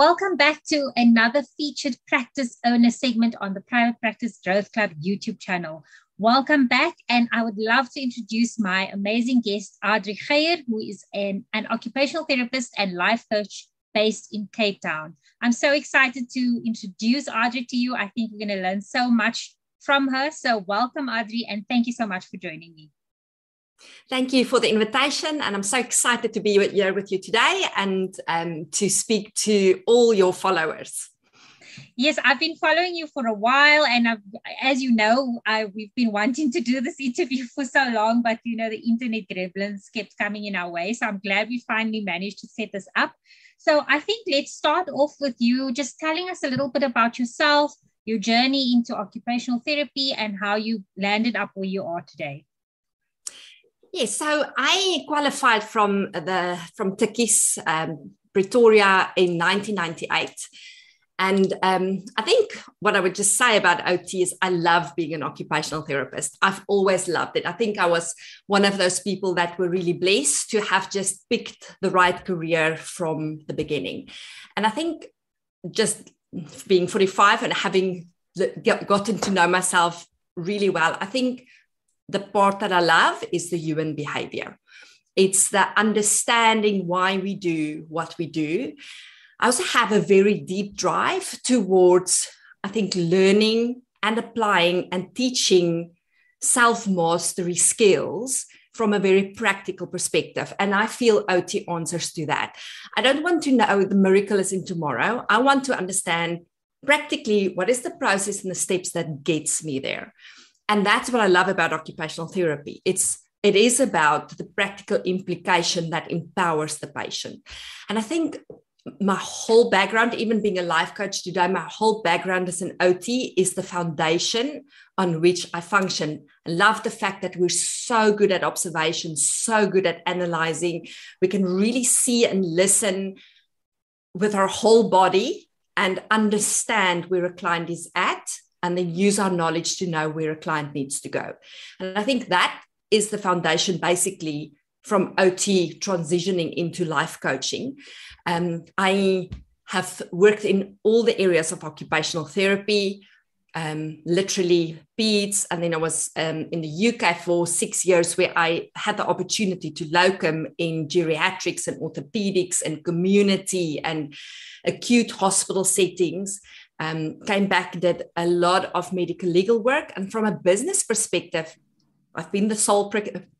welcome back to another featured practice owner segment on the Private Practice Growth Club YouTube channel. Welcome back, and I would love to introduce my amazing guest, Adri Geyer, who is an occupational therapist and life coach based in Cape Town. I'm so excited to introduce Adri to you. I think you're going to learn so much from her. So welcome, Adri, and thank you so much for joining me. Thank you for the invitation, and I'm so excited to be here with you today and to speak to all your followers. Yes, I've been following you for a while, and as you know, we've been wanting to do this interview for so long, but you know, the internet gremlins kept coming in our way, so I'm glad we finally managed to set this up. So I think let's start off with you just telling us a little bit about yourself, your journey into occupational therapy, and how you landed up where you are today. Yes, so I qualified from Tekis, Pretoria in 1998. And I think what I would just say about OT is I love being an occupational therapist. I've always loved it. I think I was one of those people that were really blessed to have just picked the right career from the beginning. And I think just being 45 and having gotten to know myself really well, I think the part that I love is the human behavior. It's the understanding why we do what we do. I also have a very deep drive towards, I think, learning and applying and teaching self-mastery skills from a very practical perspective. And I feel OT answers to that. I don't want to know the miracle is in tomorrow. I want to understand practically what is the process and the steps that gets me there. And that's what I love about occupational therapy. It is about the practical implication that empowers the patient. And I think my whole background, even being a life coach today, my whole background as an OT is the foundation on which I function. I love the fact that we're so good at observation, so good at analyzing. We can really see and listen with our whole body and understand where a client is at, and then use our knowledge to know where a client needs to go. And I think that is the foundation, basically, from OT transitioning into life coaching. I have worked in all the areas of occupational therapy, literally PEDS, and then I was in the UK for 6 years, where I had the opportunity to locum in geriatrics and orthopedics and community and acute hospital settings. Came back, did a lot of medical legal work. And from a business perspective, I've been the sole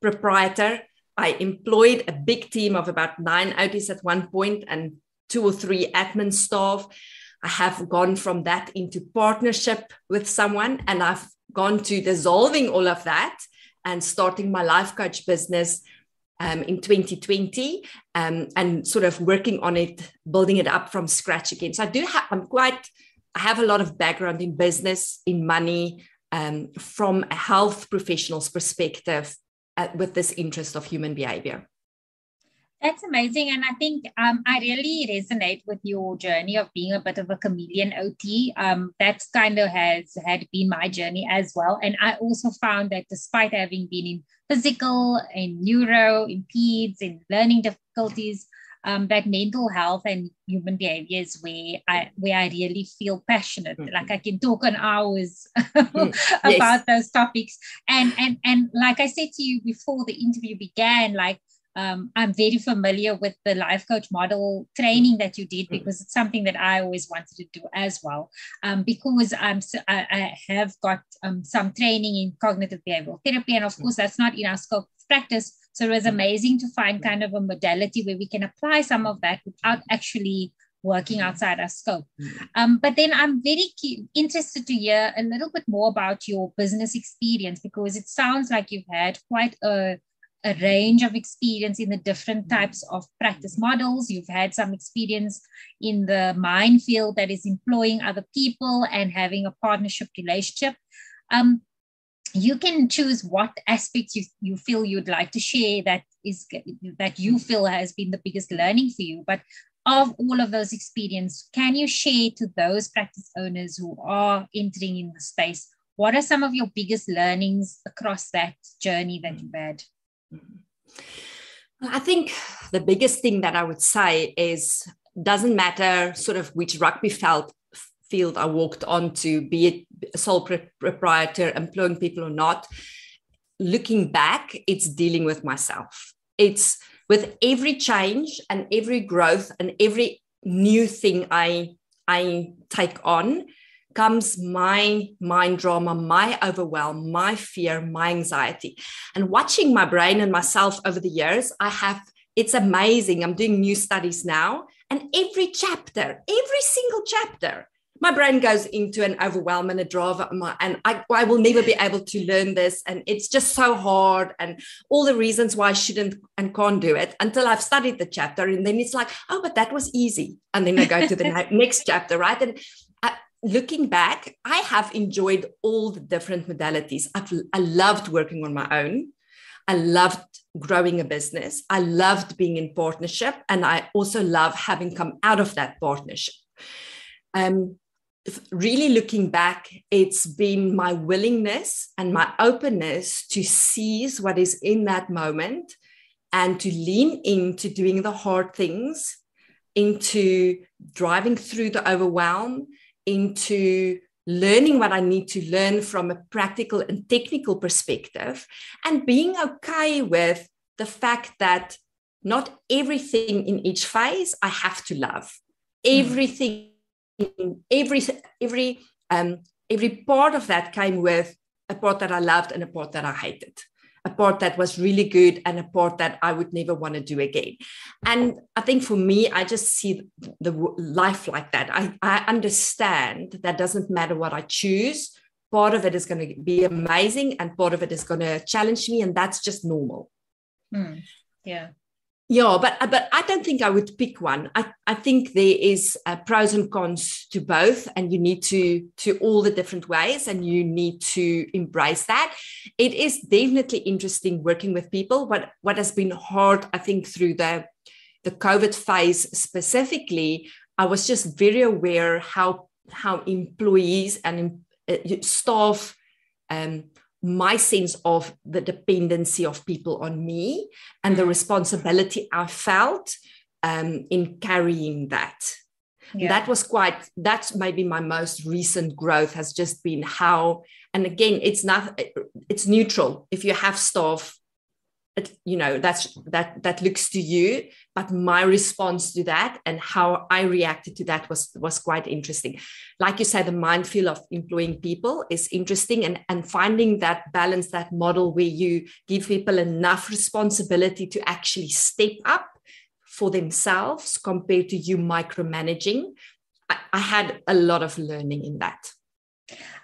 proprietor. I employed a big team of about 9 OTs at one point and 2 or 3 admin staff. I have gone from that into partnership with someone, and I've gone to dissolving all of that and starting my life coach business in 2020, and sort of working on it, building it up from scratch again. So I have a lot of background in business, in money, from a health professional's perspective, with this interest of human behavior. That's amazing. And I think I really resonate with your journey of being a bit of a chameleon OT. That's kind of had been my journey as well. And I also found that despite having been in physical, in neuro, in PEDS, in learning difficulties, that mental health and human behavior is where I really feel passionate. Mm-hmm. Like I can talk on hours about those topics. And like I said to you before the interview began, like, I'm very familiar with the life coach model training that you did, because it's something that I always wanted to do as well, because I have got some training in cognitive behavioral therapy, and of course that's not in our scope of practice, so it was amazing to find kind of a modality where we can apply some of that without actually working outside our scope. But then I'm very interested to hear a little bit more about your business experience, because it sounds like you've had quite a range of experience in the different types of practice models. You've had some experience in the minefield that is employing other people and having a partnership relationship. You can choose what aspects you feel you'd like to share that you feel has been the biggest learning for you. But of all of those experiences, can you share to those practice owners who are entering in the space, what are some of your biggest learnings across that journey that you've had? I think the biggest thing that I would say is doesn't matter sort of which rugby field I walked onto, be it sole proprietor, employing people or not, looking back, it's dealing with myself. It's with every change and every growth and every new thing I take on comes my mind drama, my overwhelm, my fear, my anxiety. And watching my brain and myself over the years, it's amazing. I'm doing new studies now. And every single chapter, my brain goes into an overwhelm and a drama, and I will never be able to learn this, and it's just so hard, and all the reasons why I shouldn't and can't do it until I've studied the chapter, and then it's like, oh, but that was easy, and then I go to the next chapter, right? And looking back, I have enjoyed all the different modalities. I loved working on my own. I loved growing a business. I loved being in partnership, and I also love having come out of that partnership. Really looking back, it's been my willingness and my openness to seize what is in that moment and to lean into doing the hard things, into driving through the overwhelm, into learning what I need to learn from a practical and technical perspective, and being okay with the fact that not everything in each phase I have to love. Everything. Every part of that came with a part that I loved and a part that I hated, a part that was really good and a part that I would never want to do again. And I think for me, I just see the life like that. I understand that doesn't matter what I choose. Part of it is going to be amazing and part of it is going to challenge me. And that's just normal. Yeah. Yeah, but I don't think I would pick one. I think there is pros and cons to both, and you need to all the different ways, and you need to embrace that. It is definitely interesting working with people. What has been hard, I think, through the COVID phase specifically, I was just very aware how employees and staff, my sense of the dependency of people on me and the responsibility I felt in carrying that. Yeah. That's maybe my most recent growth has just been how, and again, it's neutral. If you have staff, that looks to you, but my response to that and how I reacted to that was quite interesting. Like you say, the minefield of employing people is interesting, and finding that balance, that model where you give people enough responsibility to actually step up for themselves compared to you micromanaging. I had a lot of learning in that.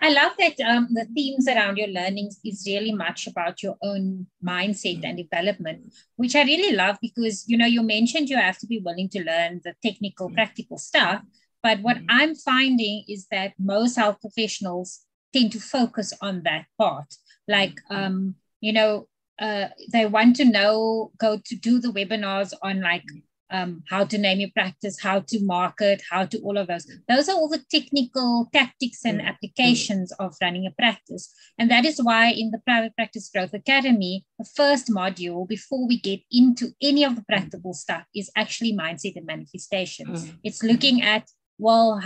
I love that the themes around your learnings is really much about your own mindset and development, which I really love because, you mentioned you have to be willing to learn the technical, practical stuff. But what I'm finding is that most health professionals tend to focus on that part. Like, they want to know, go to do the webinars on like, how to name your practice, how to market, how to all of those. Those are all the technical tactics and applications of running a practice. And that is why in the Private Practice Growth Academy, the first module before we get into any of the practical stuff is actually mindset and manifestations. It's looking at, what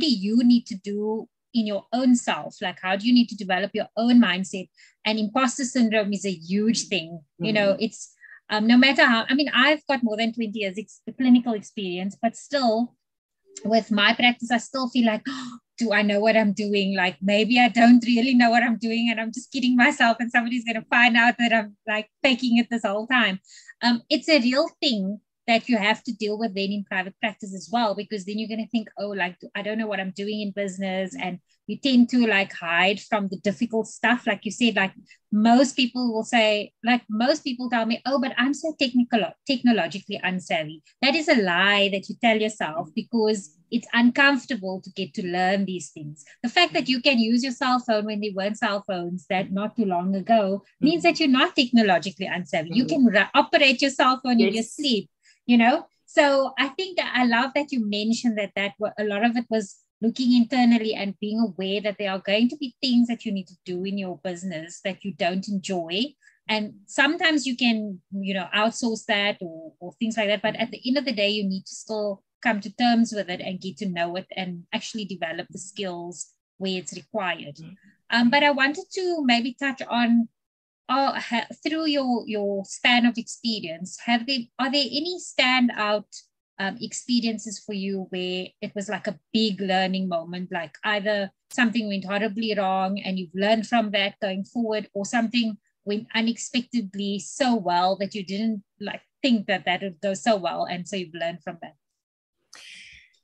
do you need to do in your own self? Like, how do you need to develop your own mindset? And imposter syndrome is a huge thing. It's no matter how, I've got more than 20 years clinical experience, but still with my practice, I still feel like, do I know what I'm doing? Like, maybe I don't really know what I'm doing and I'm just kidding myself and somebody's going to find out that I'm like faking it this whole time. It's a real thing that you have to deal with then in private practice as well, because then you're going to think, I don't know what I'm doing in business. And you tend to like hide from the difficult stuff. Like you said, like most people tell me, but I'm so technologically unsavvy. That is a lie that you tell yourself because it's uncomfortable to get to learn these things. The fact that you can use your cell phone when there weren't cell phones that not too long ago means that you're not technologically unsavvy. You can operate your cell phone in your sleep, So I think that I love that you mentioned that a lot of it was looking internally and being aware that there are going to be things that you need to do in your business that you don't enjoy. And sometimes you can, outsource that or things like that. But at the end of the day, you need to still come to terms with it and get to know it and actually develop the skills where it's required. But I wanted to maybe touch on, through your span of experience, are there any standout experiences for you where it was like a big learning moment, like either something went horribly wrong and you've learned from that going forward, or something went unexpectedly so well that you didn't like think that would go so well, and so you've learned from that?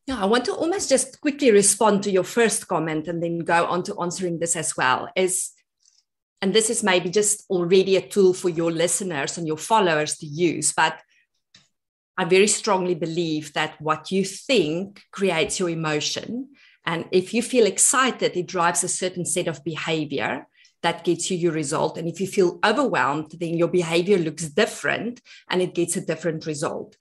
Yeah, I want to almost just quickly respond to your first comment and then go on to answering this as well. And this is maybe just already a tool for your listeners and your followers to use, but I very strongly believe that what you think creates your emotion. And if you feel excited, it drives a certain set of behavior that gets you your result. And if you feel overwhelmed, then your behavior looks different and it gets a different result.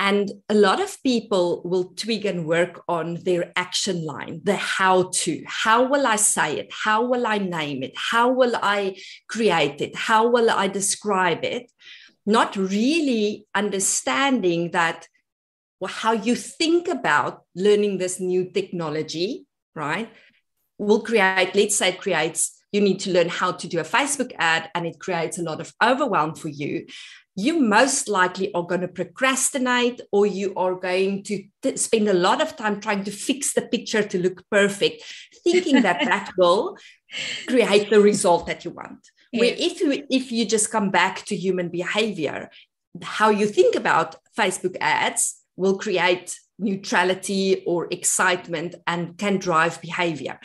And a lot of people will twig and work on their action line, the how-to. How will I say it? How will I name it? How will I create it? How will I describe it? Not really understanding that, well, how you think about learning this new technology, right, will create, let's say it creates, you need to learn how to do a Facebook ad and it creates a lot of overwhelm for you. You most likely are going to procrastinate, or you are going to spend a lot of time trying to fix the picture to look perfect, thinking that will create the result that you want. Yeah. Where if you just come back to human behavior, how you think about Facebook ads will create neutrality or excitement and can drive behavior.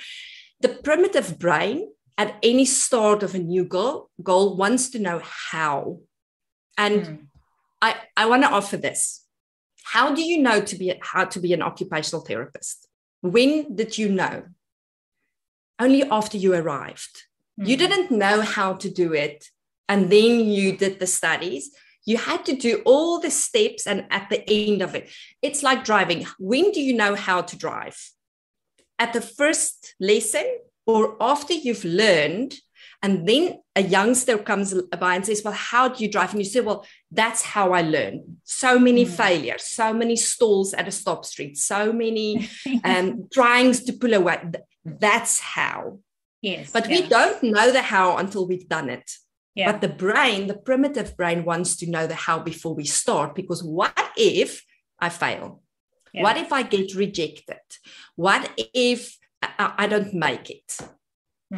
The primitive brain at any start of a new goal wants to know how. And I want to offer this. How do you know how to be an occupational therapist? When did you know? Only after you arrived. You didn't know how to do it, and then you did the studies. You had to do all the steps, and at the end of it, it's like driving. When do you know how to drive? At the first lesson or after you've learned? And then a youngster comes by and says, well, how do you drive? And you say, well, that's how I learned. So many failures, so many stalls at a stop street, so many trying to pull away. That's how. Yes. But we don't know the how until we've done it. Yeah. But the brain, the primitive brain, wants to know the how before we start, because what if I fail? Yeah. What if I get rejected? What if I don't make it?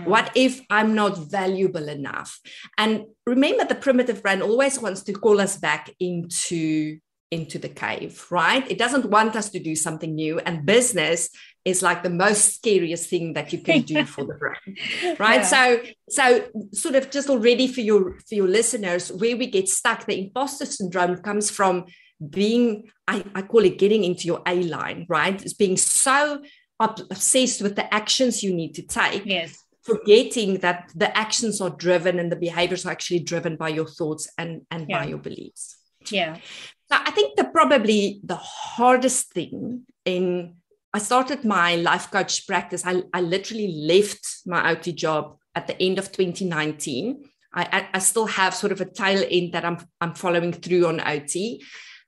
What if I'm not valuable enough? And remember, the primitive brain always wants to call us back into the cave, right? It doesn't want us to do something new. And business is like the most scariest thing that you can do for the brain, right? Yeah. So sort of just already for your listeners, where we get stuck, the imposter syndrome comes from being, I call it getting into your A line, right? It's being so obsessed with the actions you need to take. Yes. Forgetting that the actions are driven and the behaviors are actually driven by your thoughts and by your beliefs. Yeah. So I think that probably the hardest thing I started my life coach practice. I literally left my OT job at the end of 2019. I still have sort of a tail end that I'm following through on OT,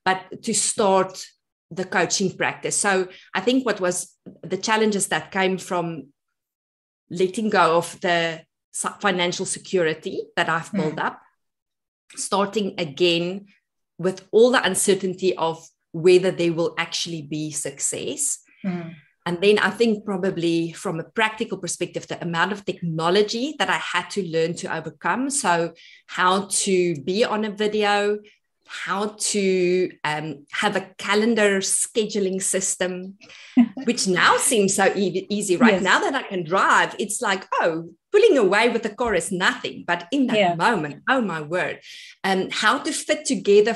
but to start the coaching practice. So I think what was the challenges that came from letting go of the financial security that I've built up, starting again with all the uncertainty of whether there will actually be success. And then I think probably from a practical perspective, the amount of technology that I had to learn to overcome. So how to be on a video, how to have a calendar scheduling system, which now seems so easy, right? Yes. Now that I can drive, it's like, oh, pulling away with the car is nothing. But in that moment, oh my word, how to fit together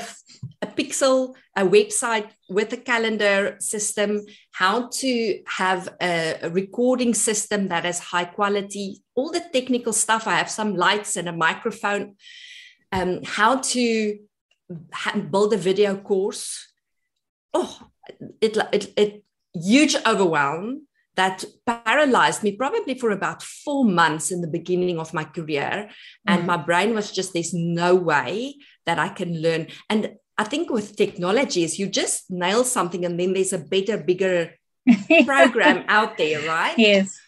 a pixel, a website with a calendar system, how to have a recording system that is high quality, all the technical stuff. I have some lights and a microphone, how to build a video course. It huge overwhelm that paralyzed me probably for about 4 months in the beginning of my career. And my brain was just, there's no way that I can learn. And I think with technologies, you just nail something and then there's a better, bigger program out there, right? Yes.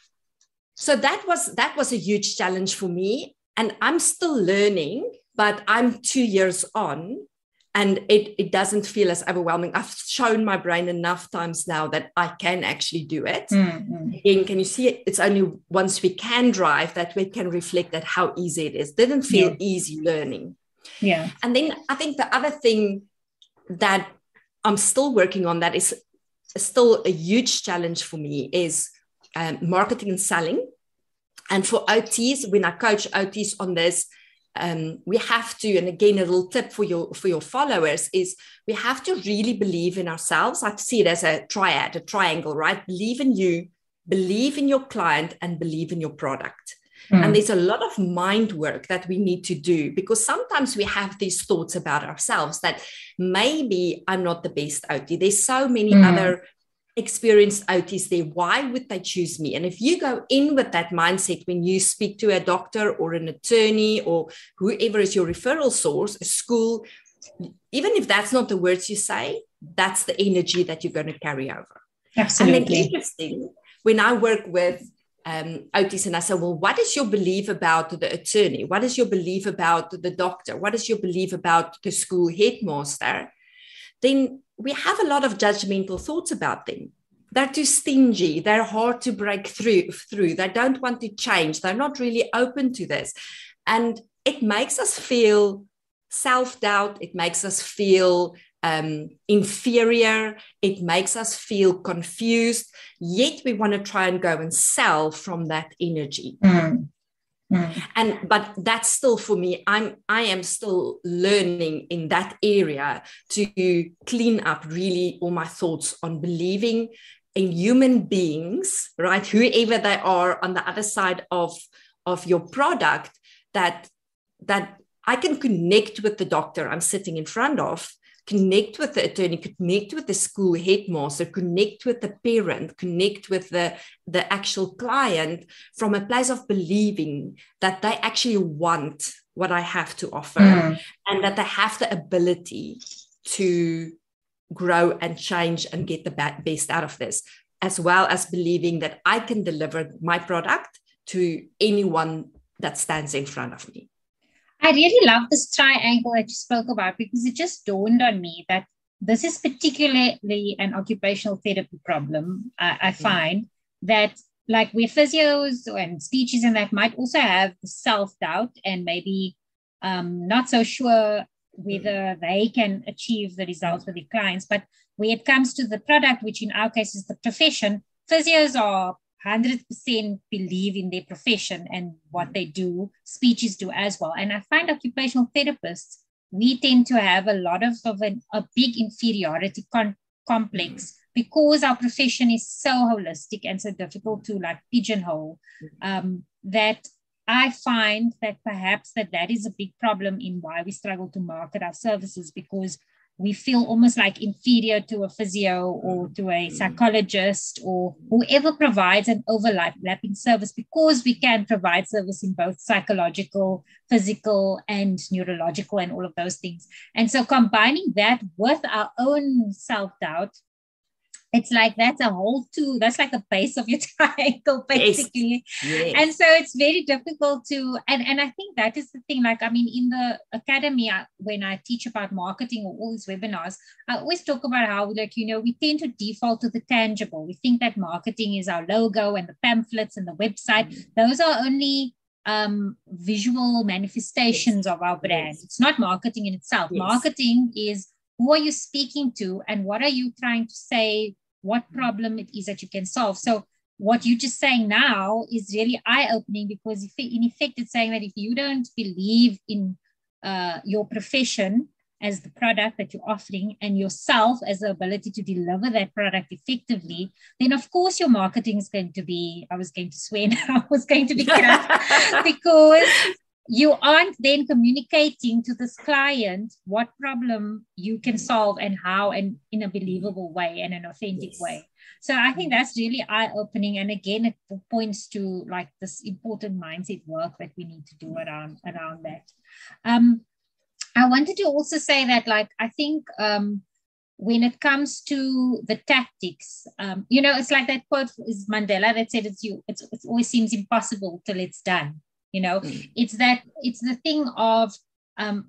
So that was a huge challenge for me. And I'm still learning, but I'm 2 years on and it doesn't feel as overwhelming. I've shown my brain enough times now that I can actually do it. Mm-hmm. Again, can you see it? It's only once we can drive that we can reflect at how easy it is. Didn't feel easy learning. Yeah. And then I think the other thing that I'm still working on that is still a huge challenge for me is marketing and selling. And for OTs, when I coach OTs on this, we have to, and again, a little tip for your followers is we have to really believe in ourselves. I see it as a triad, a triangle, right? Believe in you, believe in your client, and believe in your product. Mm. And there's a lot of mind work that we need to do because sometimes we have these thoughts about ourselves that maybe I'm not the best OT. There's so many other experienced OTs there. Why would they choose me? And if you go in with that mindset when you speak to a doctor or an attorney or whoever is your referral source, a school, even if that's not the words you say, that's the energy that you're going to carry over. Absolutely. And then interesting, when I work with OTs and I say, well, what is your belief about the attorney? What is your belief about the doctor? What is your belief about the school headmaster? Then we have a lot of judgmental thoughts about them. They're too stingy. They're hard to break through. They don't want to change. They're not really open to this. And it makes us feel self-doubt. It makes us feel inferior. It makes us feel confused. Yet we want to try and go and sell from that energy. Mm. Mm. But that's still for me, I am still learning in that area to clean up really all my thoughts on believing in human beings, right? Whoever they are on the other side of your product, that I can connect with the doctor I'm sitting in front of, connect with the attorney, connect with the school headmaster, connect with the parent, connect with the actual client from a place of believing that they actually want what I have to offer and that they have the ability to grow and change and get the best out of this, as well as believing that I can deliver my product to anyone that stands in front of me. I really love this triangle that you spoke about because it just dawned on me that this is particularly an occupational therapy problem. I find that like we're physios and speeches and that might also have self-doubt and maybe not so sure whether they can achieve the results with their clients. But when it comes to the product, which in our case is the profession, physios are 100% believe in their profession and what they do, speeches do as well. And I find occupational therapists, we tend to have a lot of a big inferiority complex because our profession is so holistic and so difficult to like pigeonhole that I find that perhaps that is a big problem in why we struggle to market our services because we feel almost like inferior to a physio or to a psychologist or whoever provides an overlapping service because we can provide service in both psychological, physical, and neurological and all of those things. And so combining that with our own self-doubt, it's like that's like a base of your triangle, basically. Yes. Yes. And so it's very difficult to, and I think that is the thing, like, I mean, in the academy, when I teach about marketing or all these webinars, I always talk about how, like, you know, we tend to default to the tangible. We think that marketing is our logo and the pamphlets and the website. Mm-hmm. Those are only visual manifestations of our brand. Yes. It's not marketing in itself. Yes. Marketing is who are you speaking to and what are you trying to say? What problem it is that you can solve? So what you're just saying now is really eye-opening because in effect, it's saying that if you don't believe in your profession as the product that you're offering and yourself as the ability to deliver that product effectively, then of course your marketing is going to be, I was going to swear now, I was going to be crap because you aren't then communicating to this client what problem you can solve and how and in a believable way and an authentic way. So I think that's really eye-opening. And again, it points to like this important mindset work that we need to do around that. I wanted to also say that, like, I think when it comes to the tactics, you know, it's like that quote is Mandela that said, it always seems impossible till it's done. You know, it's the thing of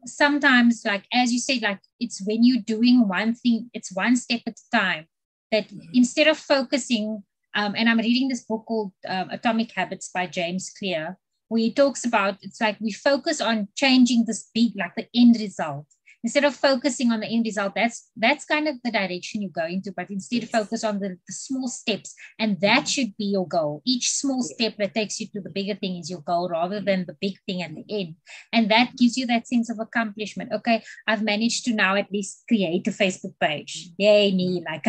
sometimes, like, as you said, like, it's when you're doing one thing, it's one step at a time, that instead of focusing, and I'm reading this book called Atomic Habits by James Clear, where he talks about, it's like we focus on changing this big, like the end result. Instead of focusing on the end result, that's kind of the direction you go into, but instead focus on the small steps, and that should be your goal. Each small step that takes you to the bigger thing is your goal, rather than the big thing at the end. And that gives you that sense of accomplishment. Okay, I've managed to now at least create a Facebook page. Yay me, like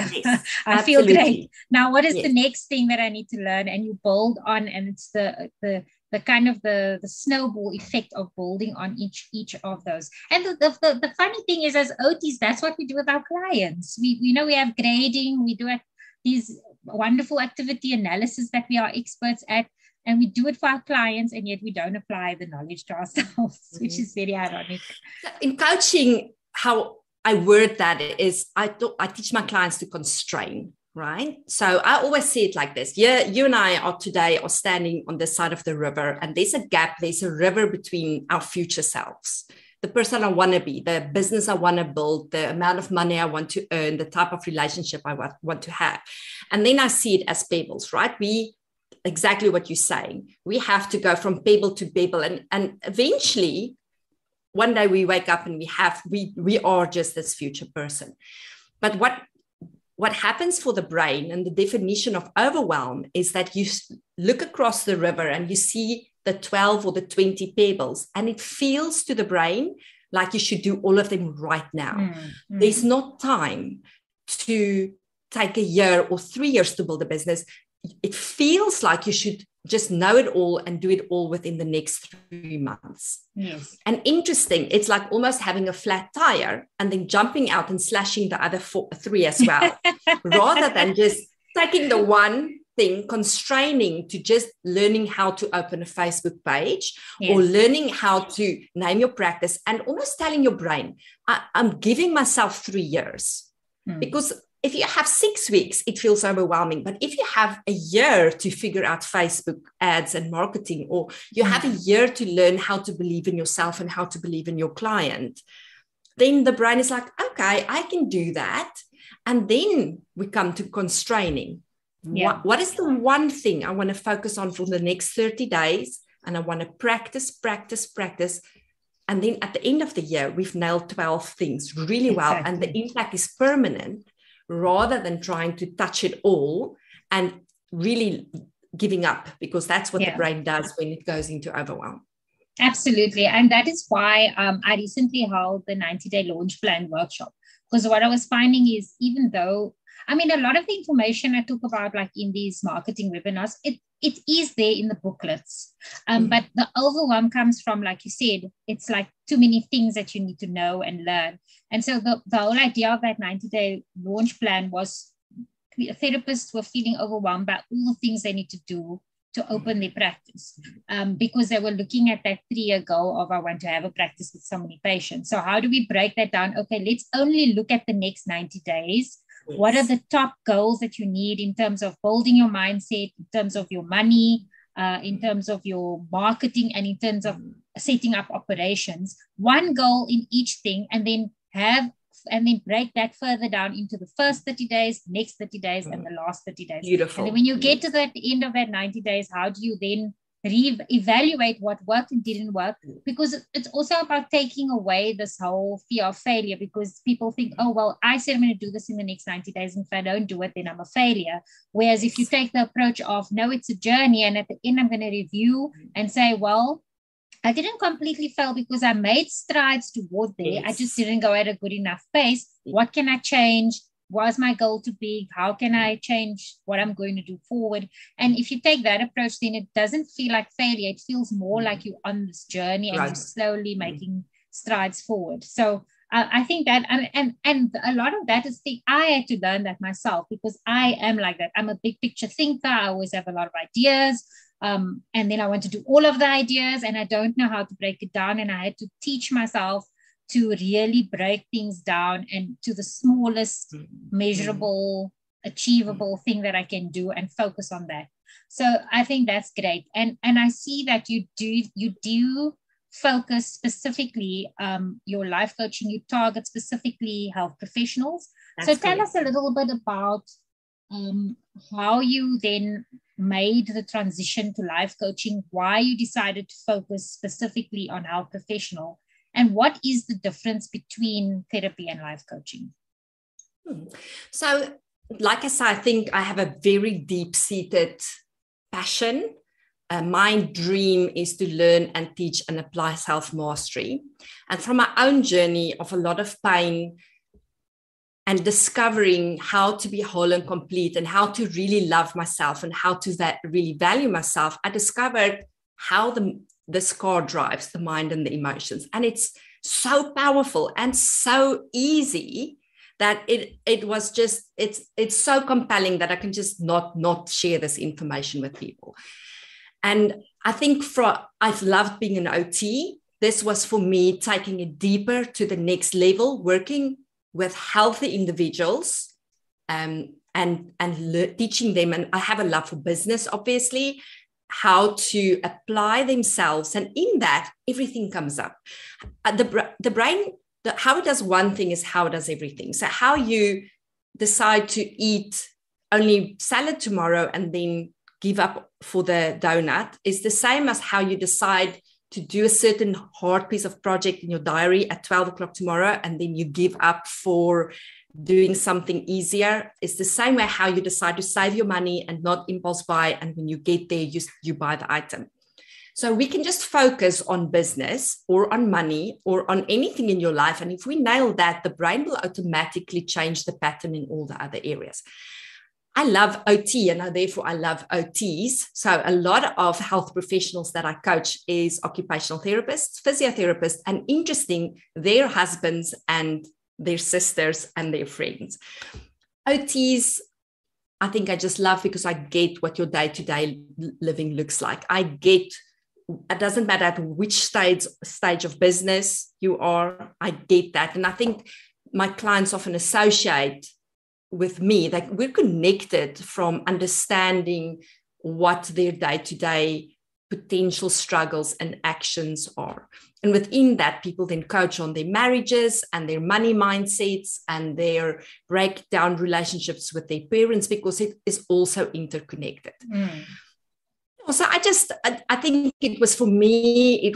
I feel great. Now what is the next thing that I need to learn? And you build on, and it's the kind of the snowball effect of building on each of those. And the funny thing is, as OTs, that's what we do with our clients. We know we have grading, we do these wonderful activity analysis that we are experts at, and we do it for our clients, and yet we don't apply the knowledge to ourselves, which is very ironic. In coaching, how I word that is, I teach my clients to constrain. Right. So I always see it like this. Yeah, you and I are standing on the side of the river, and there's a gap, there's a river between our future selves, the person I want to be, the business I want to build, the amount of money I want to earn, the type of relationship I want to have. And then I see it as pebbles, right? Exactly what you're saying. We have to go from pebble to pebble. And eventually, one day we wake up and we are just this future person. But what happens for the brain, and the definition of overwhelm, is that you look across the river and you see the 12 or the 20 pebbles, and it feels to the brain like you should do all of them right now. Mm-hmm. There's not time to take a year or 3 years to build a business. It feels like you should just know it all and do it all within the next 3 months. Yes. And interesting, it's like almost having a flat tire and then jumping out and slashing the other 3 as well, rather than just taking the one thing, constraining to just learning how to open a Facebook page or learning how to name your practice, and almost telling your brain, I'm giving myself 3 years. Because if you have 6 weeks, it feels overwhelming. But if you have a year to figure out Facebook ads and marketing, or you have a year to learn how to believe in yourself and how to believe in your client, then the brain is like, okay, I can do that. And then we come to constraining. Yeah. What is the one thing I want to focus on for the next 30 days? And I want to practice. And then at the end of the year, we've nailed 12 things really well. Exactly. And the impact is permanent, rather than trying to touch it all and really giving up, because that's what the brain does when it goes into overwhelm. Absolutely. And that is why I recently held the 90-day launch plan workshop, because what I was finding is, even though, I mean, a lot of the information I talk about, like in these marketing webinars, it is there in the booklets, but the overwhelm comes from, like you said, it's like too many things that you need to know and learn. And so the whole idea of that 90-day launch plan was therapists were feeling overwhelmed by all the things they need to do to open their practice, because they were looking at that 3-year goal of, I want to have a practice with so many patients. So how do we break that down? Okay, let's only look at the next 90 days. Yes. What are the top goals that you need in terms of building your mindset, in terms of your money, in terms of your marketing, and in terms of setting up operations? One goal in each thing, and then break that further down into the first 30 days, next 30 days, and the last 30 days. Beautiful. And then when you get to the end of that 90 days, how do you then re-evaluate what worked and didn't work? Because it's also about taking away this whole fear of failure, because people think, oh, well, I said I'm going to do this in the next 90 days, and if I don't do it, then I'm a failure. Whereas if you take the approach of, no, it's a journey, and at the end I'm going to review and say, well, I didn't completely fail because I made strides toward there. I just didn't go at a good enough pace. What can I change? Was my goal too big? How can I change what I'm going to do forward? And if you take that approach, then it doesn't feel like failure. It feels more like you're on this journey and you're slowly making strides forward. So I think that, and a lot of that is I had to learn that myself, because I am like that. I'm a big picture thinker. I always have a lot of ideas. And then I want to do all of the ideas, and I don't know how to break it down. And I had to teach myself to really break things down and to the smallest measurable, achievable thing that I can do and focus on that. So I think that's great. And I see that you do focus specifically, your life coaching, you target specifically health professionals. That's so tell us a little bit about how you then made the transition to life coaching, why you decided to focus specifically on health professional, and what is the difference between therapy and life coaching? So like I said, I think I have a very deep-seated passion. My dream is to learn and teach and apply self-mastery. And from my own journey of a lot of pain and discovering how to be whole and complete and how to really love myself and how to really value myself, I discovered how this car drives the mind and the emotions. And it's so powerful and so easy that it was just, it's so compelling that I can just not share this information with people. And I think I've loved being an OT. This was for me taking it deeper to the next level, working with healthy individuals and teaching them. And I have a love for business, obviously, how to apply themselves. And in that, everything comes up. The brain, how it does one thing is how it does everything. So how you decide to eat only salad tomorrow and then give up for the donut is the same as how you decide to do a certain hard piece of project in your diary at 12 o'clock tomorrow, and then you give up for doing something easier. It's the same way how you decide to save your money and not impulse buy. And when you get there, you buy the item. So we can just focus on business or on money or on anything in your life. And if we nail that, the brain will automatically change the pattern in all the other areas. I love OT and therefore I love OTs. So a lot of health professionals that I coach is occupational therapists, physiotherapists, and interesting, their husbands and their sisters and their friends. OTs, I think I just love because I get what your day-to-day living looks like. I get, it doesn't matter at which stage of business you are, I get that. And I think my clients often associate with me, like we're connected from understanding what their day-to-day potential struggles and actions are. And within that, people then coach on their marriages and their money mindsets and their breakdown relationships with their parents, because it is also interconnected. Mm. So I think it was for me,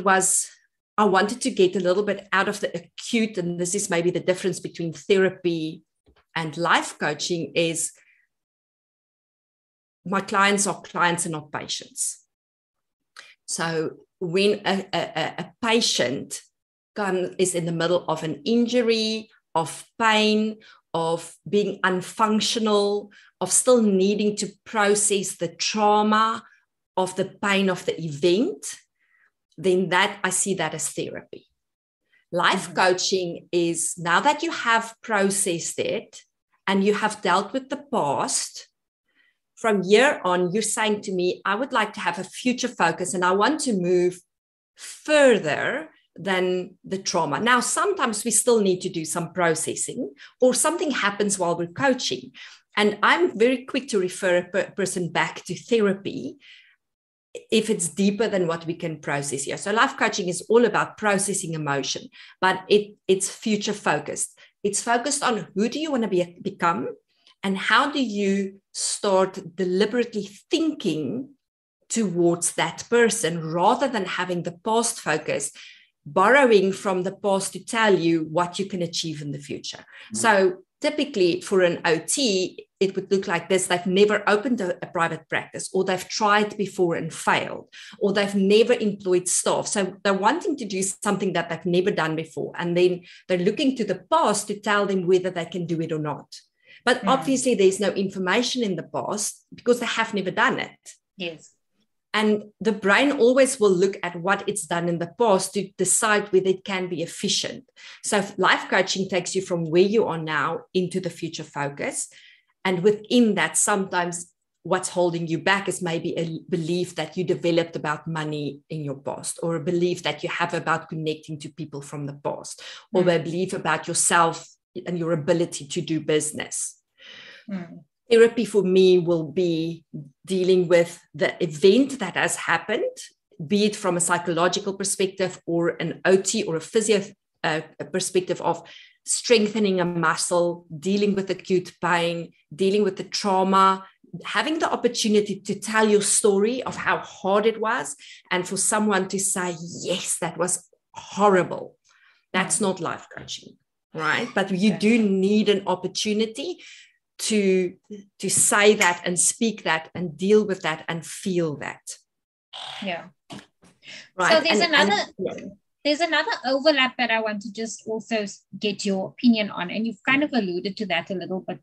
I wanted to get a little bit out of the acute, and this is maybe the difference between therapy and life coaching is my clients are clients and not patients. So when a patient is in the middle of an injury, of pain, of being unfunctional, of still needing to process the trauma of the pain of the event, then I see that as therapy. Life coaching is now that you have processed it and you have dealt with the past, from here on, you're saying to me, I would like to have a future focus and I want to move further than the trauma. Now, sometimes we still need to do some processing or something happens while we're coaching. And I'm very quick to refer a person back to therapy if it's deeper than what we can process here. So life coaching is all about processing emotion, but it's future focused. It's focused on who do you want to become and how do you start deliberately thinking towards that person rather than having the past focus, borrowing from the past to tell you what you can achieve in the future. Mm-hmm. So typically for an OT, it would look like this. They've never opened a private practice, or they've tried before and failed, or they've never employed staff. So they're wanting to do something that they've never done before. And then they're looking to the past to tell them whether they can do it or not. But obviously there's no information in the past because they have never done it. Yes. And the brain always will look at what it's done in the past to decide whether it can be efficient. So life coaching takes you from where you are now into the future focus. And within that, sometimes what's holding you back is maybe a belief that you developed about money in your past, or a belief that you have about connecting to people from the past, or a belief about yourself and your ability to do business. Therapy for me will be dealing with the event that has happened, be it from a psychological perspective or an OT or a physio perspective of strengthening a muscle, dealing with acute pain, dealing with the trauma, having the opportunity to tell your story of how hard it was, and for someone to say, yes, that was horrible. That's not life coaching, right? But you do need an opportunity to say that and speak that and deal with that and feel that. Yeah. Right. So there's another overlap that I want to just also get your opinion on, and you've kind of alluded to that a little bit,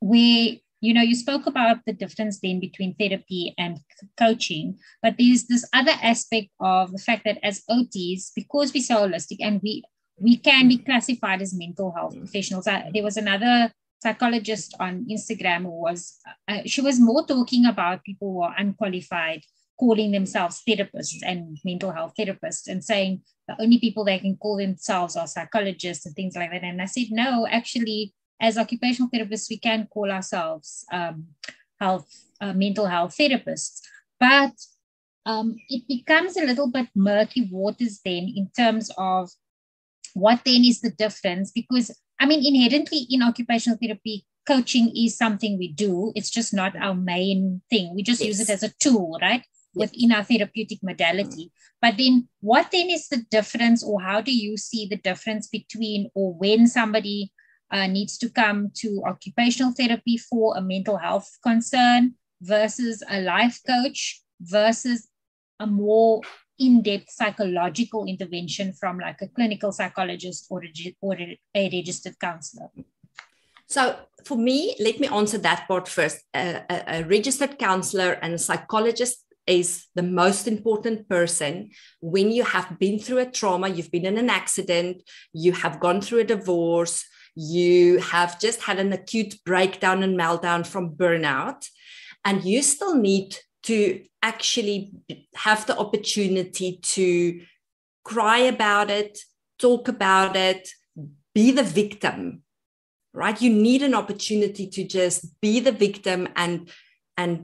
where, you know, you spoke about the difference then between therapy and coaching, but there's this other aspect of the fact that as OTs, because we're so holistic and we can be classified as mental health professionals. There was another psychologist on Instagram who was, she was more talking about people who are unqualified, calling themselves therapists and mental health therapists, and saying the only people that can call themselves are psychologists and things like that. And I said, no, actually, as occupational therapists, we can call ourselves mental health therapists. But it becomes a little bit murky waters then in terms of what then is the difference? Because, I mean, inherently in occupational therapy, coaching is something we do. It's just not our main thing. We just use it as a tool, right? Yes. Within our therapeutic modality. But then what then is the difference, or how do you see the difference between, or when somebody needs to come to occupational therapy for a mental health concern versus a life coach versus a more in-depth psychological intervention from like a clinical psychologist or a registered counselor? So for me, let me answer that part first. A registered counselor and a psychologist is the most important person when you have been through a trauma, you've been in an accident, you have gone through a divorce, you have just had an acute breakdown and meltdown from burnout, and you still need to actually have the opportunity to cry about it, talk about it, be the victim, right? You need an opportunity to just be the victim and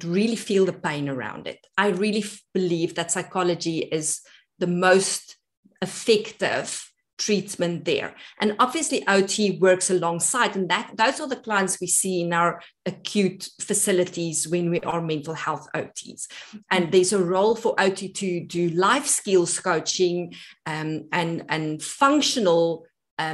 really feel the pain around it. I really believe that psychology is the most effective treatment there. And obviously OT works alongside, and that those are the clients we see in our acute facilities when we are mental health OTs. And there's a role for OT to do life skills coaching and functional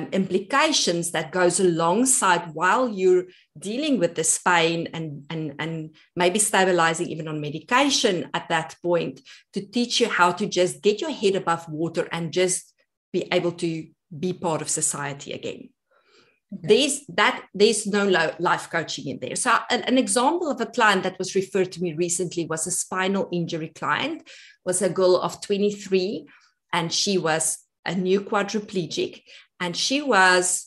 implications that goes alongside while you're dealing with this pain and maybe stabilizing even on medication at that point, to teach you how to just get your head above water and just be able to be part of society again. Okay. There's no life coaching in there. So an example of a client that was referred to me recently was a spinal injury client, was a girl of 23, and she was a new quadriplegic, and she was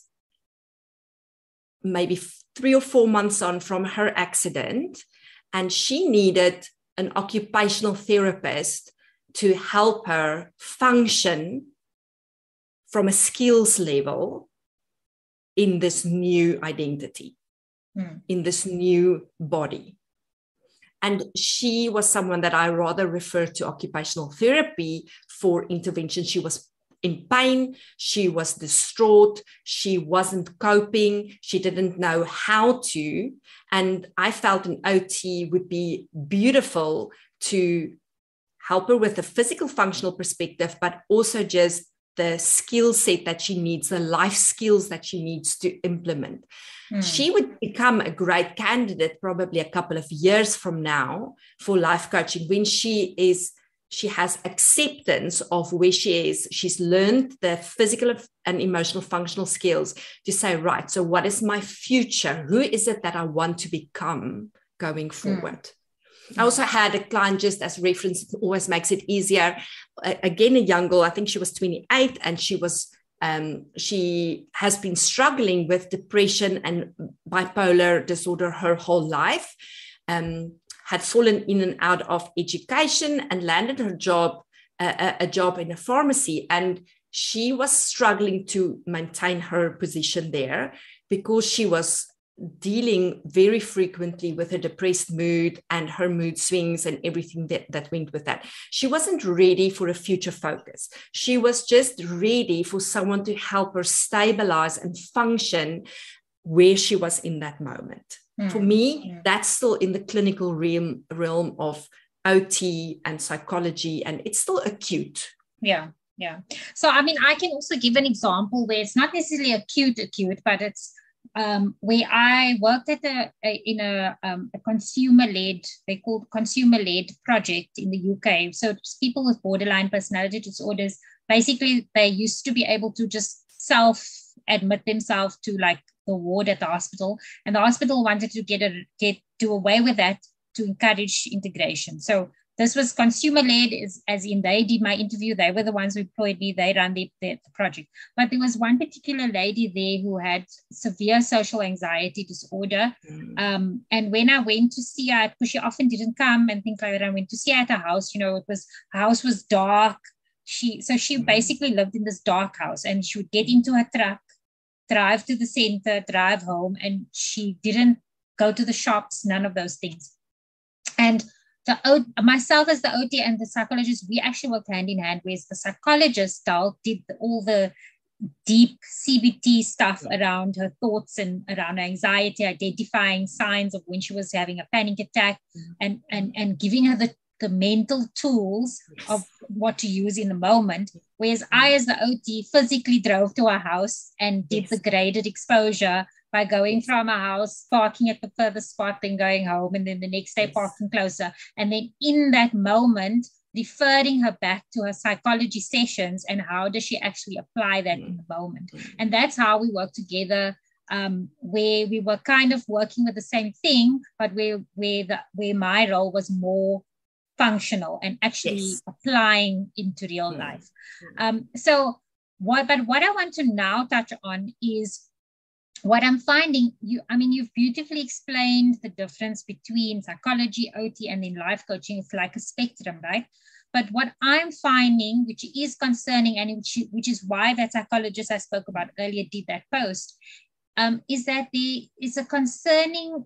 maybe 3 or 4 months on from her accident, and she needed an occupational therapist to help her function from a skills level in this new identity, in this new body. And she was someone that I rather referred to occupational therapy for intervention. She was in pain, she was distraught, she wasn't coping, she didn't know how to. And I felt an OT would be beautiful to help her with a physical functional perspective, but also just the skill set that she needs, the life skills that she needs to implement. She would become a great candidate probably a couple of years from now for life coaching, when she has acceptance of where she is. She's learned the physical and emotional functional skills to say, right, so what is my future? Who is it that I want to become going forward? I also had a client, just as reference, always makes it easier. Again, a young girl, I think she was 28, and she was She has been struggling with depression and bipolar disorder her whole life, had fallen in and out of education and landed her job, a job in a pharmacy. And she was struggling to maintain her position there because she was dealing very frequently with her depressed mood and her mood swings and everything that went with that. She wasn't ready for a future focus. She was just ready for someone to help her stabilize and function where she was in that moment. Mm. For me, that's still in the clinical realm of OT and psychology, and it's still acute. Yeah. Yeah. So, I mean, I can also give an example where it's not necessarily acute, but it's where I worked at a consumer-led, they called consumer-led project in the UK. So it's people with borderline personality disorders. Basically, they used to be able to just self-admit themselves to like the ward at the hospital. And the hospital wanted to do away with that to encourage integration. So this was consumer-led, as in they did my interview. They were the ones who employed me. They ran the project. But there was one particular lady there who had severe social anxiety disorder. Mm. And when I went to see her, because she often didn't come and things like that, I went to see her at her house. You know, her house was dark. She basically lived in this dark house, and she would get into her truck, drive to the center, drive home, and she didn't go to the shops, none of those things. And myself as the OT and the psychologist, we actually worked hand in hand, whereas the psychologist did all the deep CBT stuff around her thoughts and around her anxiety, identifying signs of when she was having a panic attack, and giving her the mental tools of what to use in the moment. Whereas I as the OT physically drove to her house and did the graded exposure by going from a house, parking at the furthest spot, then going home, and then the next day parking closer. And then in that moment, referring her back to her psychology sessions and how does she actually apply that in the moment. And that's how we work together, where we were kind of working with the same thing, but where my role was more functional and actually applying into real life. But what I want to now touch on is what I'm finding, you've beautifully explained the difference between psychology, OT, and then life coaching. It's like a spectrum, right? But what I'm finding, which is concerning, and which is why that psychologist I spoke about earlier did that post, is that there is a concerning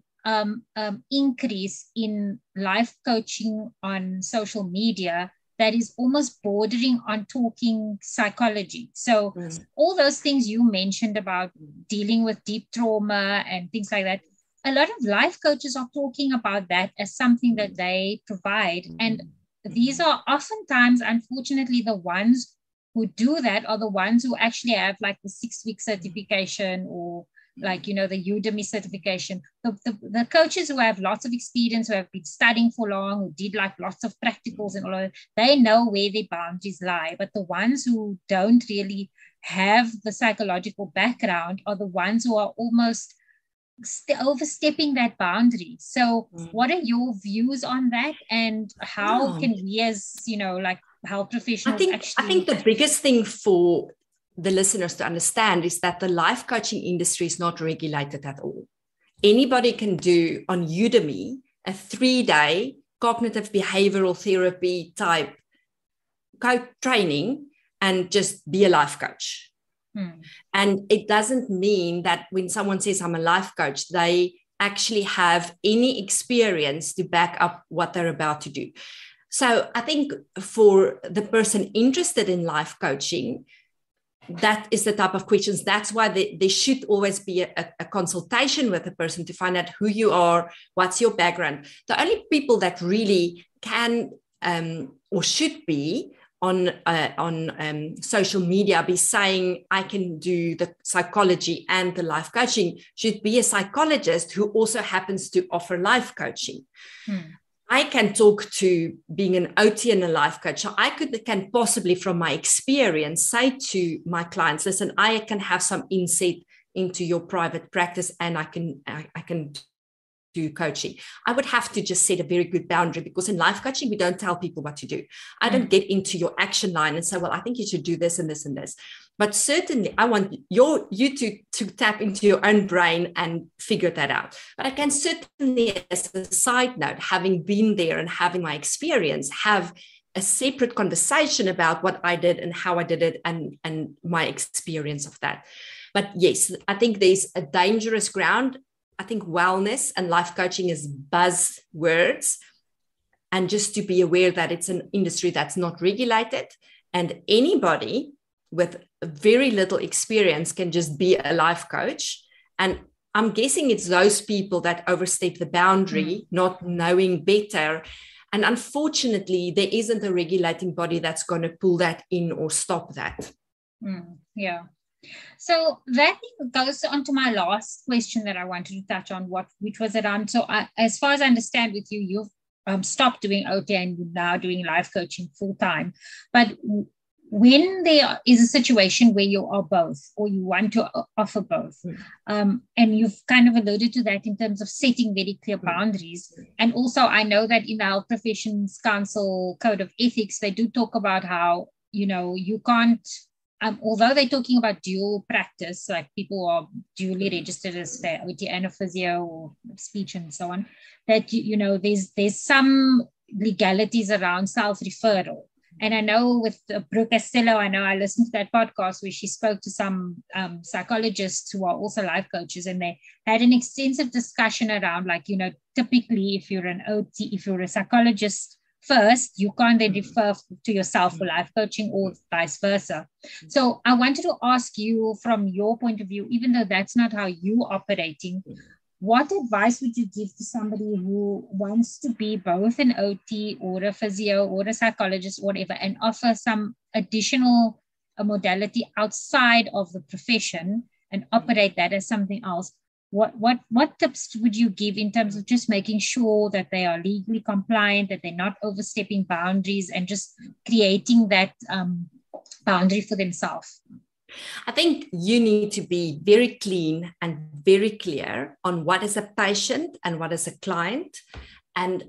increase in life coaching on social media that is almost bordering on talking psychology. So all those things you mentioned about dealing with deep trauma and things like that, a lot of life coaches are talking about that as something that they provide. And these are oftentimes, unfortunately, the ones who do that are the ones who actually have like the 6-week certification or like, you know, the Udemy certification. The coaches who have lots of experience, who have been studying for long, who did like lots of practicals and all of that, they know where their boundaries lie. But the ones who don't really have the psychological background are the ones who are almost overstepping that boundary. So what are your views on that? And how can we as, you know, like health professionals I think the biggest thing for the listeners to understand is that the life coaching industry is not regulated at all. Anybody can do on Udemy a 3-day cognitive behavioral therapy type training and just be a life coach. And it doesn't mean that when someone says I'm a life coach, they actually have any experience to back up what they're about to do. So I think for the person interested in life coaching, that is the type of questions. That's why there should always be a consultation with a person to find out who you are, what's your background. The only people that really can or should be on social media be saying, I can do the psychology and the life coaching, should be a psychologist who also happens to offer life coaching. I can talk to being an OT and a life coach. So I can possibly, from my experience, say to my clients, listen, I can have some insight into your private practice, and I can do coaching. I would have to just set a very good boundary, because in life coaching, we don't tell people what to do. I don't get into your action line and say, well, I think you should do this and this and this. But certainly I want you to tap into your own brain and figure that out. But I can certainly, as a side note, having been there and having my experience, have a separate conversation about what I did and how I did it and my experience of that. But yes, I think there's a dangerous ground. I think wellness and life coaching is buzzwords. And just to be aware that it's an industry that's not regulated, and anybody with very little experience can just be a life coach. And I'm guessing it's those people that overstep the boundary, not knowing better. And unfortunately, there isn't a regulating body that's going to pull that in or stop that. Yeah. So that goes on to my last question that I wanted to touch on, which was around, so as far as I understand with you, you've stopped doing OT and you're now doing life coaching full time. But when there is a situation where you are both, or you want to offer both, and you've kind of alluded to that in terms of setting very clear boundaries. And also I know that in the Health Professions Council Code of Ethics, they do talk about how, you know, you can't, although they're talking about dual practice, like people are duly registered as OT and a physio or speech and so on, that, you know, there's some legalities around self-referral. And I know with Brooke Castello, I listened to that podcast where she spoke to some psychologists who are also life coaches, and they had an extensive discussion around, like, you know, typically if you're an OT, if you're a psychologist first, you can't then refer to yourself for life coaching or vice versa. So I wanted to ask you, from your point of view, even though that's not how you're operating, what advice would you give to somebody who wants to be both an OT or a physio or a psychologist, or whatever, and offer some additional modality outside of the profession and operate that as something else? What tips would you give in terms of just making sure that they are legally compliant, that they're not overstepping boundaries, and just creating that boundary for themselves? I think you need to be very clean and very clear on what is a patient and what is a client. And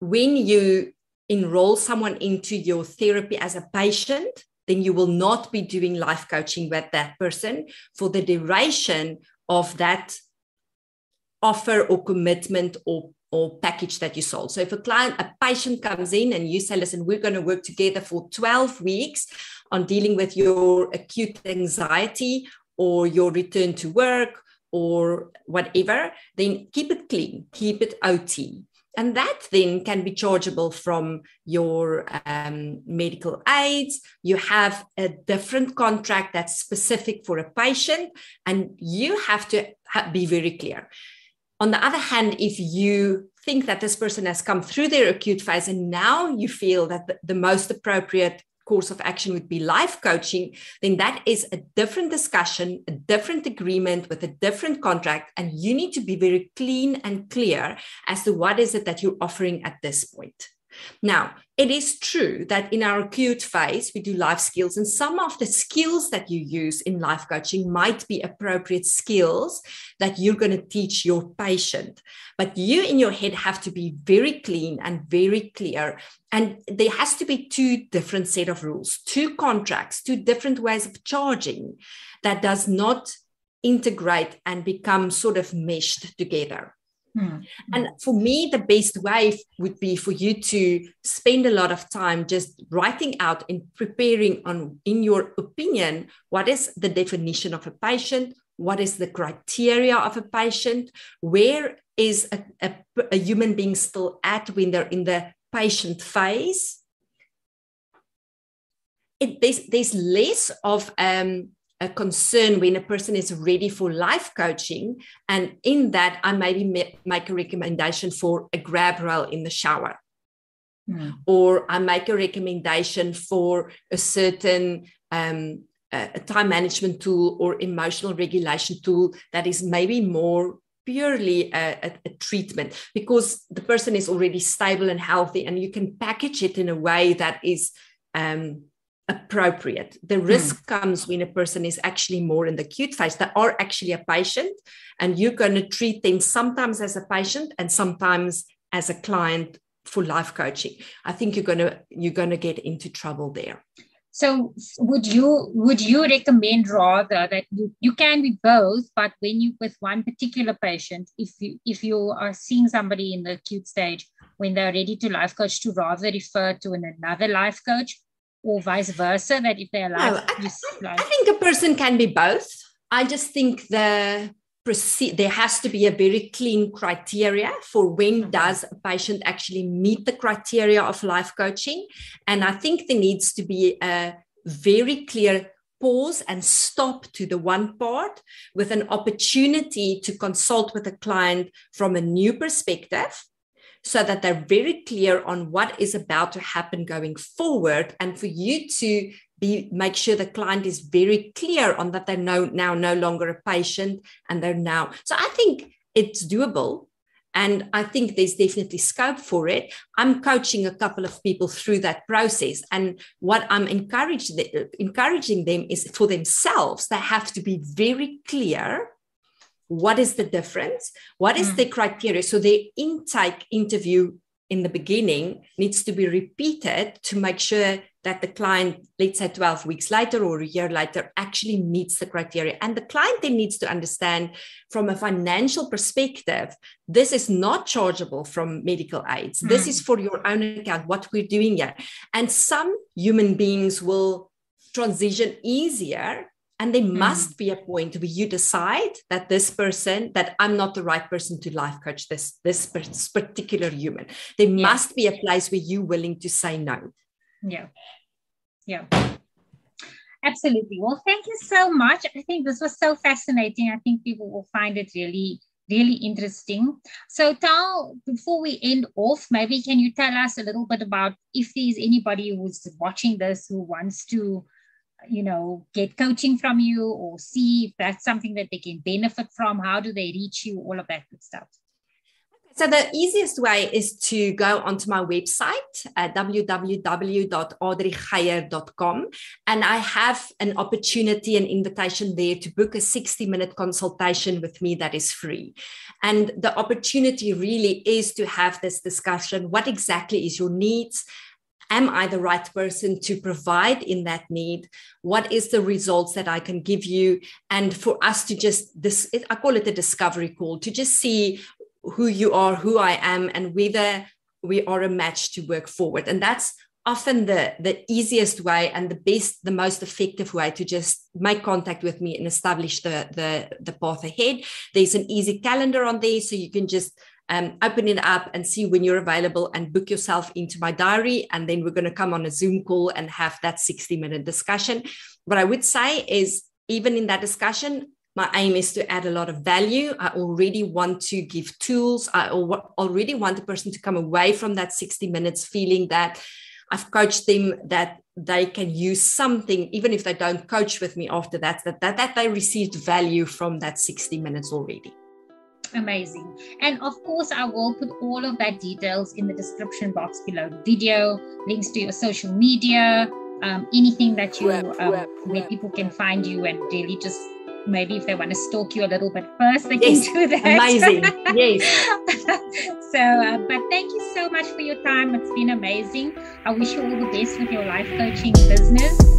when you enroll someone into your therapy as a patient, then you will not be doing life coaching with that person for the duration of that offer or commitment or package that you sold. So if a patient comes in and you say, listen, we're going to work together for 12 weeks on dealing with your acute anxiety or your return to work or whatever, then keep it clean, keep it OT. And that then can be chargeable from your medical aids. You have a different contract that's specific for a patient, and you have to be very clear. On the other hand, if you think that this person has come through their acute phase and now you feel that the most appropriate course of action would be life coaching, then that is a different discussion, a different agreement with a different contract. And you need to be very clean and clear as to what is it that you're offering at this point. Now, it is true that in our acute phase, we do life skills, and some of the skills that you use in life coaching might be appropriate skills that you're going to teach your patient. But you in your head have to be very clean and very clear. And there has to be two different set of rules, two contracts, two different ways of charging that does not integrate and become sort of meshed together. And for me, the best way would be for you to spend a lot of time just writing out and preparing on, in your opinion, what is the definition of a patient? What is the criteria of a patient? Where is a human being still at when they're in the patient phase? There's less of a concern when a person is ready for life coaching. And in that, I maybe make a recommendation for a grab rail in the shower, or I make a recommendation for a certain a time management tool or emotional regulation tool that is maybe more purely a treatment, because the person is already stable and healthy, and you can package it in a way that is appropriate. The risk comes when a person is actually more in the acute phase. They are actually a patient, and you're going to treat them sometimes as a patient and sometimes as a client for life coaching. I think you're going to get into trouble there. So would you recommend rather that you can be both, but when you with one particular patient, if you are seeing somebody in the acute stage when they're ready to life coach, to rather refer to another life coach, or vice versa, that if they're life I think a person can be both. I just think there has to be a very clean criteria for when does a patient actually meet the criteria of life coaching. And I think there needs to be a very clear pause and stop to the one part with an opportunity to consult with a client from a new perspective, so that they're very clear on what is about to happen going forward, and for you to make sure the client is very clear on that they're no longer a patient and they're now. So I think it's doable, and I think there's definitely scope for it. I'm coaching a couple of people through that process, and what I'm encouraging them is, for themselves, they have to be very clear. What is the difference? What is the criteria? So the intake interview in the beginning needs to be repeated to make sure that the client, let's say 12 weeks later or a year later, actually meets the criteria. And the client then needs to understand, from a financial perspective, this is not chargeable from medical aids. This is for your own account, what we're doing here. And some human beings will transition easier, and there must be a point where you decide that that I'm not the right person to life coach this particular human. There must be a place where you're willing to say no. Yeah. Yeah. Absolutely. Well, thank you so much. I think this was so fascinating. I think people will find it really, really interesting. So Tal, before we end off, maybe can you tell us a little bit about if there's anybody who's watching this who wants to, get coaching from you, or see if that's something that they can benefit from, how do they reach you, all of that good stuff. So the easiest way is to go onto my website, www.adrigeyer.com, and I have an opportunity, an invitation there to book a 60-minute consultation with me that is free. And the opportunity really is to have this discussion. What exactly is your needs? Am I the right person to provide in that need? What is the results that I can give you? And for us to I call it a discovery call, to just see who you are, who I am, and whether we are a match to work forward. And that's often the easiest way and the best, the most effective way to just make contact with me and establish the path ahead. There's an easy calendar on there, so you can just open it up and see when you're available and book yourself into my diary. And then we're going to come on a Zoom call and have that 60-minute discussion. What I would say is, even in that discussion, my aim is to add a lot of value. I already want to give tools. I already want the person to come away from that 60 minutes feeling that I've coached them, that they can use something, even if they don't coach with me after that they received value from that 60 minutes already. Amazing. And of course, I will put all of that details in the description box below the video, links to your social media, anything that you where people can find you, and really just maybe if they want to stalk you a little bit first, they can do that. Amazing. Yes. So, but thank you so much for your time. It's been amazing. I wish you all the best with your life coaching business.